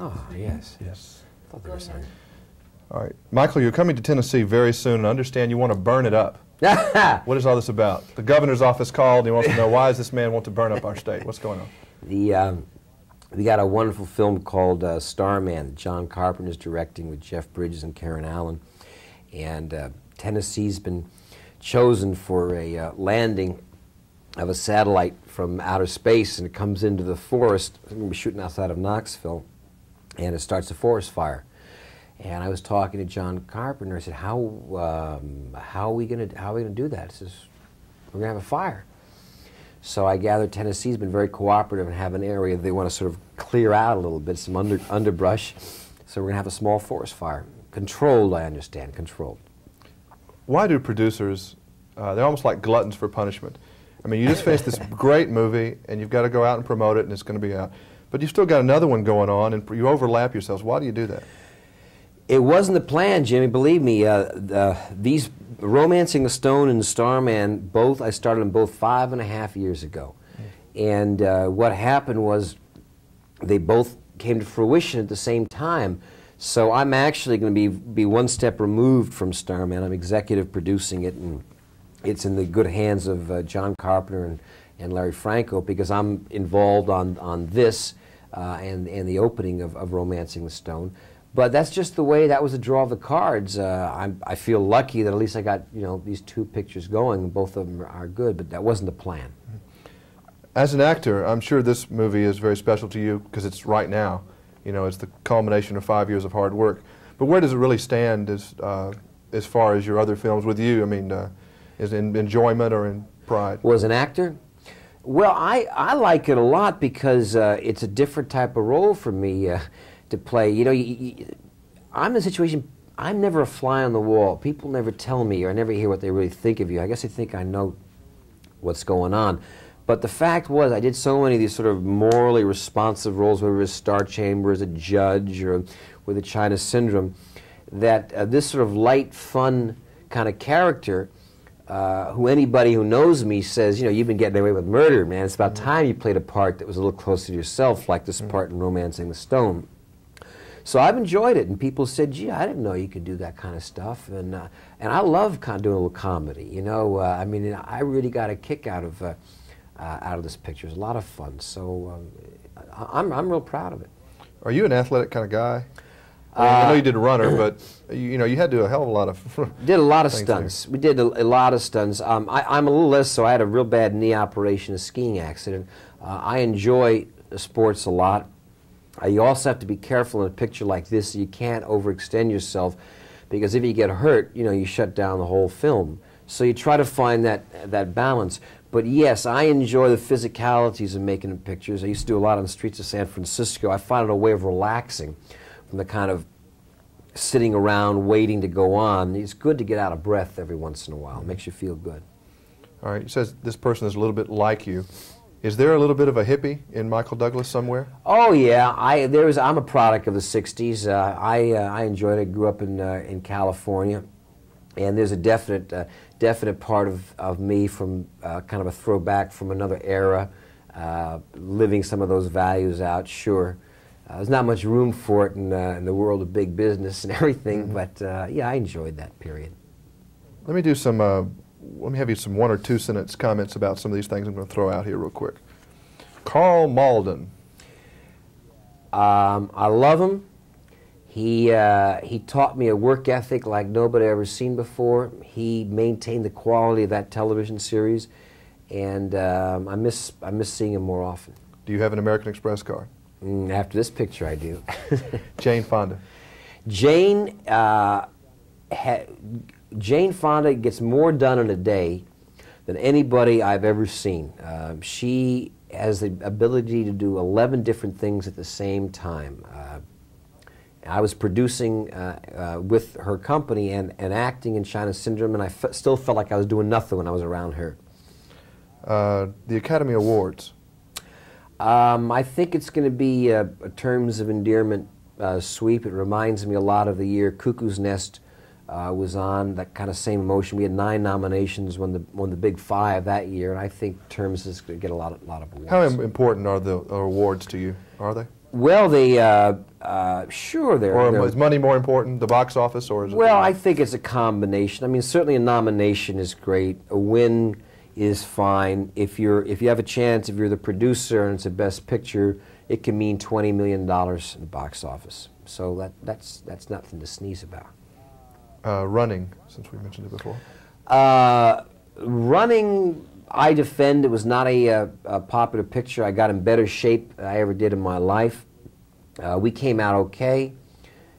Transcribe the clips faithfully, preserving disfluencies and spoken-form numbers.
Oh, yes, yes. I thought there was something. All right. Michael, you're coming to Tennessee very soon, and I understand you want to burn it up. What is all this about? The governor's office called, and he wants to know, why does this man want to burn up our state? What's going on? The, um, we got a wonderful film called uh, Starman. John Carpenter is directing with Jeff Bridges and Karen Allen. And uh, Tennessee's been chosen for a uh, landing of a satellite from outer space, and it comes into the forest. We're going to be shooting outside of Knoxville, and it starts a forest fire. And I was talking to John Carpenter. I said, "How um, how are we gonna how are we gonna do that?" He says, "We're gonna have a fire." So I gather Tennessee's been very cooperative and have an area they want to sort of clear out a little bit, some under, underbrush. So we're gonna have a small forest fire, controlled. I understand, controlled. Why do producers? Uh, they're almost like gluttons for punishment. I mean, you just finished this great movie, and you've got to go out and promote it, and it's going to be out. But you've still got another one going on, and you overlap yourselves. Why do you do that? It wasn't the plan, Jimmy. Believe me, uh, uh, these Romancing the Stone and Starman, both I started them both five and a half years ago, mm. and uh, what happened was they both came to fruition at the same time. So I'm actually going to be be one step removed from Starman. I'm executive producing it, and it's in the good hands of uh, John Carpenter and and Larry Franco, because I'm involved on on this uh, and and the opening of, of Romancing the Stone. But that's just the way, that was the draw of the cards. Uh, I'm, I feel lucky that at least I got, you know, these two pictures going, and both of them are good, but that wasn't the plan. As an actor, I'm sure this movie is very special to you because it's right now. You know, it's the culmination of five years of hard work. But where does it really stand as, uh, as far as your other films with you? I mean, uh, is it in enjoyment or in pride? Well, as an actor? Well, I, I like it a lot because uh, it's a different type of role for me. Uh, to play, you know, you, you, I'm in a situation, I'm never a fly on the wall. People never tell me, or I never hear what they really think of you. I guess they think I know what's going on. But the fact was, I did so many of these sort of morally responsive roles, whether it was Star Chamber as a judge or with the China Syndrome, that uh, this sort of light, fun kind of character, uh, who anybody who knows me says, you know, you've been getting away with murder, man. It's about time you played a part that was a little closer to yourself, like this part in Romancing the Stone. So I've enjoyed it, and people said, gee, I didn't know you could do that kind of stuff. And, uh, and I love kind of doing a little comedy, you know. Uh, I mean, I really got a kick out of, uh, uh, out of this picture. It's a lot of fun, so um, I'm, I'm real proud of it. Are you an athletic kind of guy? I, mean, uh, I know you did a runner, but, you know, you had to do a hell of a lot of Did a lot of stunts. There. We did a, a lot of stunts. Um, I, I'm a little less, so I had a real bad knee operation, a skiing accident. Uh, I enjoy sports a lot. Uh, you also have to be careful in a picture like this. You can't overextend yourself, because if you get hurt, you know, you shut down the whole film. So you try to find that, uh, that balance. But yes, I enjoy the physicalities of making pictures. I used to do a lot on the streets of San Francisco. I find it a way of relaxing from the kind of sitting around waiting to go on. It's good to get out of breath every once in a while. It makes you feel good. All right, it says this person is a little bit like you. Is there a little bit of a hippie in Michael Douglas somewhere? Oh yeah, I there was. I'm a product of the sixties. Uh, I uh, I enjoyed it. Grew up in uh, in California, and there's a definite uh, definite part of of me from uh, kind of a throwback from another era, uh, living some of those values out. Sure, uh, there's not much room for it in, uh, in the world of big business and everything. Mm-hmm. But uh, yeah, I enjoyed that period. Let me do some. Uh Let me have you some one or two sentence comments about some of these things I'm going to throw out here real quick. Carl Malden. Um, I love him. He, uh, he taught me a work ethic like nobody I've ever seen before. He maintained the quality of that television series, and um, I, miss, I miss seeing him more often. Do you have an American Express card? Mm, after this picture, I do. Jane Fonda. Jane... Uh, ha Jane Fonda gets more done in a day than anybody I've ever seen. Uh, she has the ability to do eleven different things at the same time. Uh, I was producing uh, uh, with her company and, and acting in China Syndrome, and I f still felt like I was doing nothing when I was around her. Uh, the Academy Awards. Um, I think it's going to be a, a Terms of Endearment uh, sweep. It reminds me a lot of the year Cuckoo's Nest Uh, was on, that kind of same emotion. We had nine nominations, when the won the big five that year, and I think Terms is going to get a lot, a lot of awards. How important are the are awards to you? Are they? Well, the uh, uh, sure there. Or they're, is money more important, the box office, or is it? Well, I think it's a combination. I mean, certainly a nomination is great. A win is fine. If you're, if you have a chance, if you're the producer and it's the best picture, it can mean twenty million dollars in the box office. So that that's that's nothing to sneeze about. Uh, running, since we mentioned it before. Uh, running. I defend it was not a, a, a popular picture. I got in better shape than I ever did in my life. Uh, we came out okay.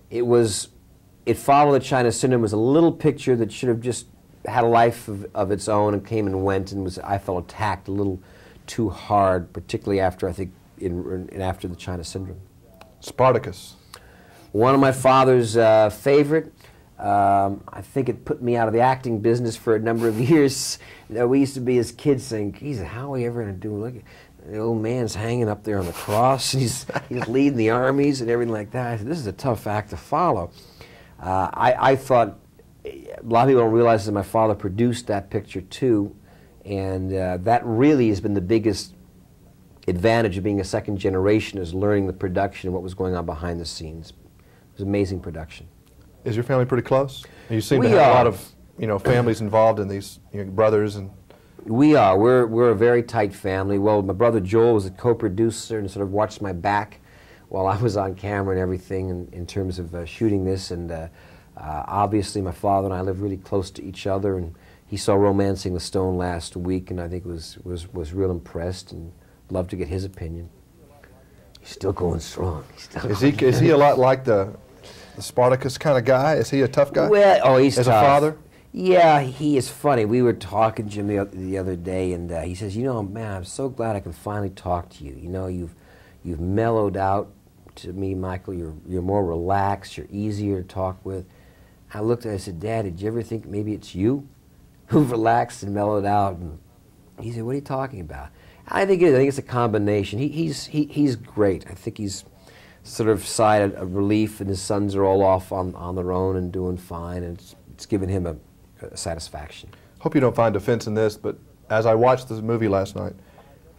It was, it followed the China Syndrome. It was a little picture that should have just had a life of, of its own and came and went, and was, I felt, attacked a little too hard, particularly after, I think, in, in after the China Syndrome. Spartacus. One of my father's uh, favorite. Um, I think it put me out of the acting business for a number of years. You know, we used to be as kids saying, geez, how are we ever going to do it? Look, the old man's hanging up there on the cross, and he's, he's leading the armies and everything like that. I said, this is a tough act to follow. Uh, I, I thought, a lot of people don't realize that my father produced that picture too, and uh, that really has been the biggest advantage of being a second generation, is learning the production and what was going on behind the scenes. It was amazing production. Is your family pretty close? You seem we to have are. a lot of, you know, families involved in these, you know, brothers and. We are. We're we're a very tight family. Well, my brother Joel was a co-producer and sort of watched my back while I was on camera and everything in, in terms of uh, shooting this. And uh, uh, obviously, my father and I live really close to each other. And he saw *Romancing the Stone* last week, and I think was was was real impressed and loved to get his opinion. He's still going strong. He's still is going he is he a lot like the. The Spartacus kind of guy? Is he a tough guy? Well, oh, he's tough. As a father? Yeah, he is funny. We were talking, Jimmy, the other day, and uh, he says, you know, man, I'm so glad I can finally talk to you. You know, you've you've mellowed out to me, Michael. You're, you're more relaxed. You're easier to talk with. I looked at him and I said, Dad, did you ever think maybe it's you who relaxed and mellowed out? And he said, what are you talking about? I think it is. I think it's a combination. He, he's, he, he's great. I think he's sort of sighed a relief, and his sons are all off on, on their own and doing fine, and it's, it's given him a, a satisfaction. Hope you don't find offense in this, but as I watched this movie last night,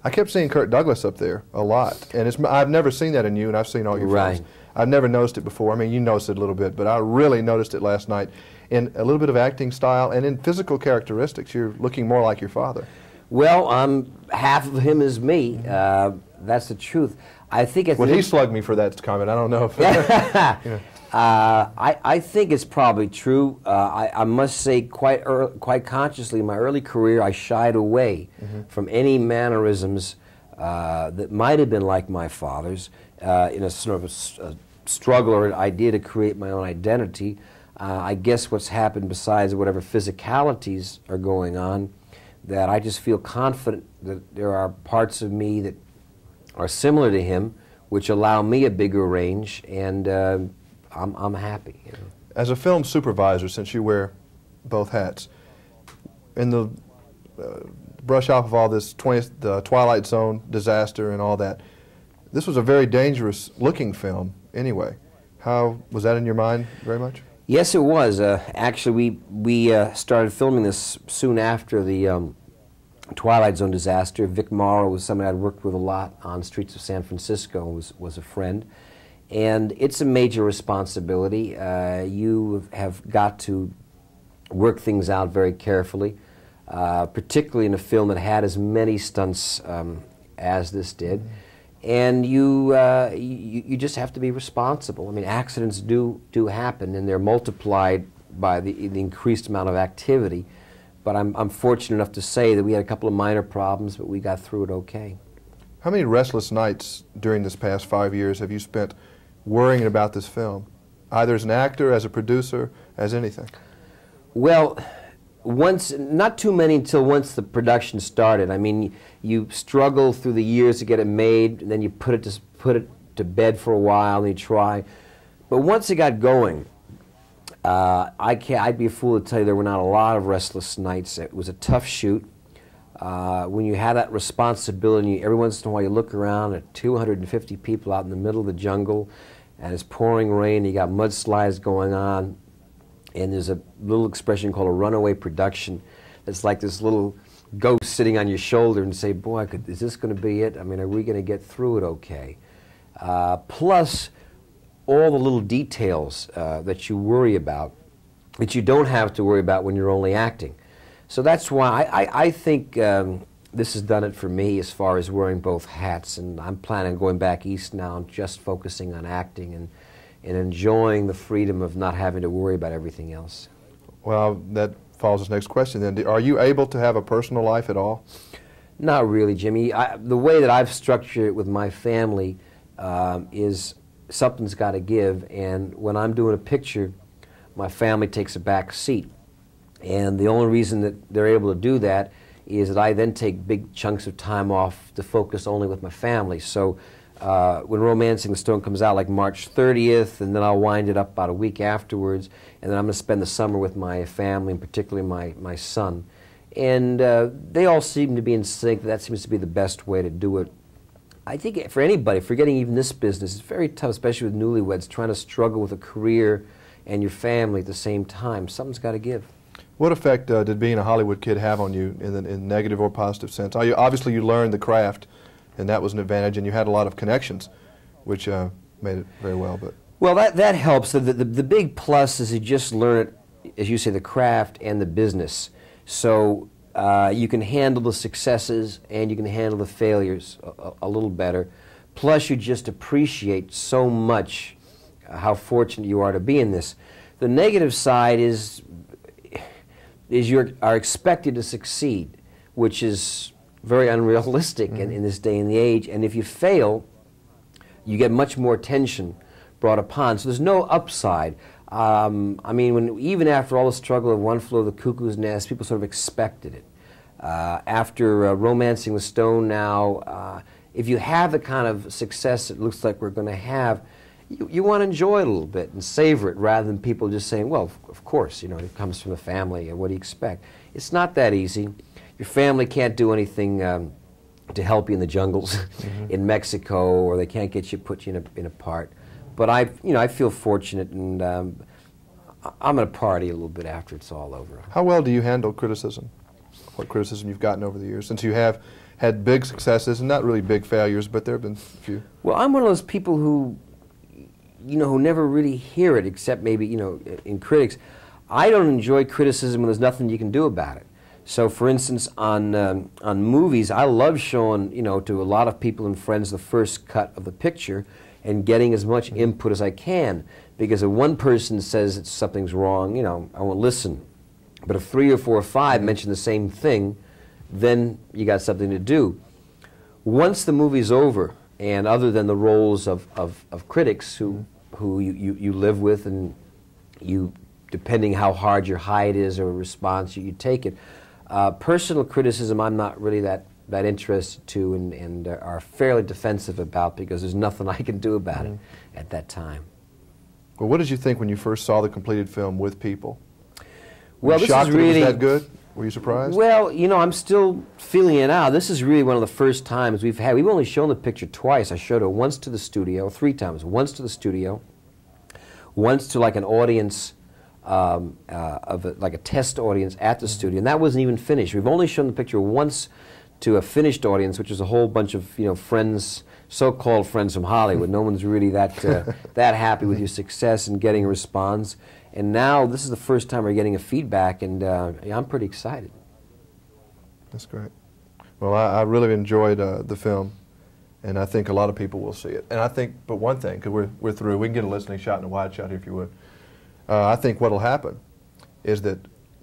I kept seeing Kirk Douglas up there a lot, and it's, I've never seen that in you, and I've seen all your right. films. I've never noticed it before. I mean, you noticed it a little bit, but I really noticed it last night in a little bit of acting style and in physical characteristics. You're looking more like your father. Well, I'm, half of him is me. Uh, that's the truth. I think it's... Well, he slugged me for that comment. I don't know if... you know. uh, I, I think it's probably true. Uh, I, I must say quite early, quite consciously, in my early career, I shied away mm-hmm. from any mannerisms uh, that might have been like my father's uh, in a sort of a, a struggle or an idea to create my own identity. Uh, I guess what's happened, besides whatever physicalities are going on, that I just feel confident that there are parts of me that are similar to him, which allow me a bigger range, and uh, I'm, I'm happy. You know. As a film supervisor, since you wear both hats, in the uh, brush off of all this the Twilight Zone disaster and all that, this was a very dangerous looking film anyway. How was that in your mind very much? Yes, it was. Uh, actually, we, we uh, started filming this soon after the um, Twilight Zone disaster. Vic Morrow was someone I'd worked with a lot on Streets of San Francisco, was, was a friend. And it's a major responsibility. Uh, you have got to work things out very carefully, uh, particularly in a film that had as many stunts um, as this did. Mm-hmm. And you, uh, you you just have to be responsible. I mean, accidents do do happen, and they're multiplied by the, the increased amount of activity. But I'm, I'm fortunate enough to say that we had a couple of minor problems, but we got through it okay. How many restless nights during this past five years have you spent worrying about this film, either as an actor, as a producer, as anything? Well, once, not too many until once the production started. I mean, you struggle through the years to get it made, and then you put it to, put it to bed for a while, and you try. But once it got going, uh, I can't, I'd be a fool to tell you there were not a lot of restless nights. It was a tough shoot. Uh, when you had that responsibility, every once in a while you look around at two hundred fifty people out in the middle of the jungle, and it's pouring rain, you got mudslides going on. And there's a little expression called a runaway production. It's like this little ghost sitting on your shoulder and say, boy, I could, is this going to be it? I mean, are we going to get through it okay? uh, plus all the little details uh, that you worry about, that you don't have to worry about when you're only acting. So that's why I, I, I think um, this has done it for me as far as wearing both hats, and I'm planning on going back east now and just focusing on acting and, and enjoying the freedom of not having to worry about everything else. Well, that follows this next question then. Are you able to have a personal life at all? Not really, Jimmy. I, the way that I've structured it with my family um, is something's got to give, and when I'm doing a picture, my family takes a back seat. And the only reason that they're able to do that is that I then take big chunks of time off to focus only with my family. So uh, when Romancing the Stone comes out, like March thirtieth, and then I'll wind it up about a week afterwards, and then I'm going to spend the summer with my family, and particularly my, my son. And uh, they all seem to be in sync. That seems to be the best way to do it. I think for anybody, forgetting even this business, it's very tough, especially with newlyweds, trying to struggle with a career and your family at the same time. Something's got to give. What effect uh, did being a Hollywood kid have on you in a in negative or positive sense? You, obviously, you learned the craft, and that was an advantage, and you had a lot of connections, which uh, made it very well. But Well, that, that helps. The, the, the big plus is you just learn, it, as you say, the craft and the business. So uh, you can handle the successes, and you can handle the failures a, a little better. Plus, you just appreciate so much how fortunate you are to be in this. The negative side is... is you are expected to succeed, which is very unrealistic mm-hmm. in, in this day and the age. And if you fail, you get much more attention brought upon. So there's no upside. Um, I mean, when, even after all the struggle of One Flew Over the Cuckoo's Nest, people sort of expected it. Uh, after uh, Romancing the Stone now, uh, if you have the kind of success it looks like we're going to have, You, you want to enjoy it a little bit and savor it rather than people just saying, well, of, of course, you know, it comes from the family and what do you expect? It's not that easy. Your family can't do anything um, to help you in the jungles mm-hmm. in Mexico, or they can't get you, put you in a, in a part. But I, you know, I feel fortunate, and um, I'm going to party a little bit after it's all over. How well do you handle criticism? What criticism you've gotten over the years, since you have had big successes and not really big failures, but there have been a few? Well, I'm one of those people who you know, who never really hear it, except maybe, you know, in critics. I don't enjoy criticism when there's nothing you can do about it. So, for instance, on, um, on movies, I love showing, you know, to a lot of people and friends the first cut of the picture and getting as much input as I can. Because if one person says that something's wrong, you know, I won't listen. But if three or four or five mention the same thing, then you got something to do. Once the movie's over, and other than the roles of, of, of critics who, who you, you, you live with, and you, depending how hard your hide is or response, you, you take it. Uh, personal criticism I'm not really that, that interested to, and, and are fairly defensive about, because there's nothing I can do about mm-hmm. it at that time. Well, what did you think when you first saw the completed film with people? Were well, you this shocked is really, that it was that good? Were you surprised? Well, you know, I'm still feeling it out. This is really one of the first times we've had. We've only shown the picture twice. I showed it once to the studio, three times. Once to the studio, once to like an audience, um, uh, of a, like a test audience at the studio, and that wasn't even finished. We've only shown the picture once to a finished audience, which is a whole bunch of, you know, friends, so-called friends from Hollywood. No one's really that uh, that happy with your success and getting a response. And now this is the first time we're getting a feedback, and uh, I'm pretty excited. That's great. Well, I, I really enjoyed uh, the film, and I think a lot of people will see it. And I think, but one thing, because we're, we're through, we can get a listening shot and a wide shot here if you would. Uh, I think what will happen is that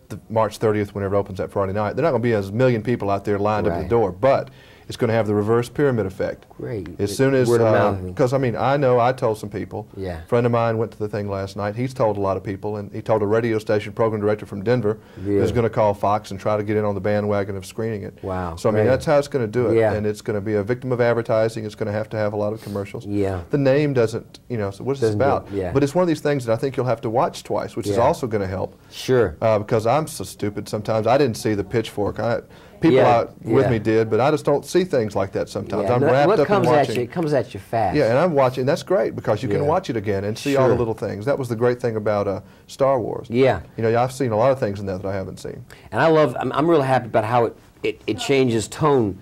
the March thirtieth, whenever it opens that Friday night, they're not going to be as a million people out there lined right. up at the door, but it's going to have the reverse pyramid effect. Great. As soon as, because uh, I mean, I know I told some people. Yeah. A friend of mine went to the thing last night. He's told a lot of people, and he told a radio station program director from Denver yeah. who's going to call Fox and try to get in on the bandwagon of screening it. Wow. So I mean, great. That's how it's going to do it, yeah. and it's going to be a victim of advertising. It's going to have to have a lot of commercials. Yeah. The name doesn't, you know, so what's this about? Yeah. But it's one of these things that I think you'll have to watch twice, which yeah. is also going to help. Sure. Uh, because I'm so stupid sometimes. I didn't see the pitchfork. I. People yeah, out with yeah. me did, but I just don't see things like that sometimes. Yeah, I'm no, wrapped up in watching. What comes at you, it comes at you fast. Yeah, and I'm watching. That's great, because you yeah. can watch it again and see sure. all the little things. That was the great thing about uh, Star Wars. Yeah. You know, I've seen a lot of things in that that I haven't seen. And I love, I'm, I'm really happy about how it, it, it changes tone.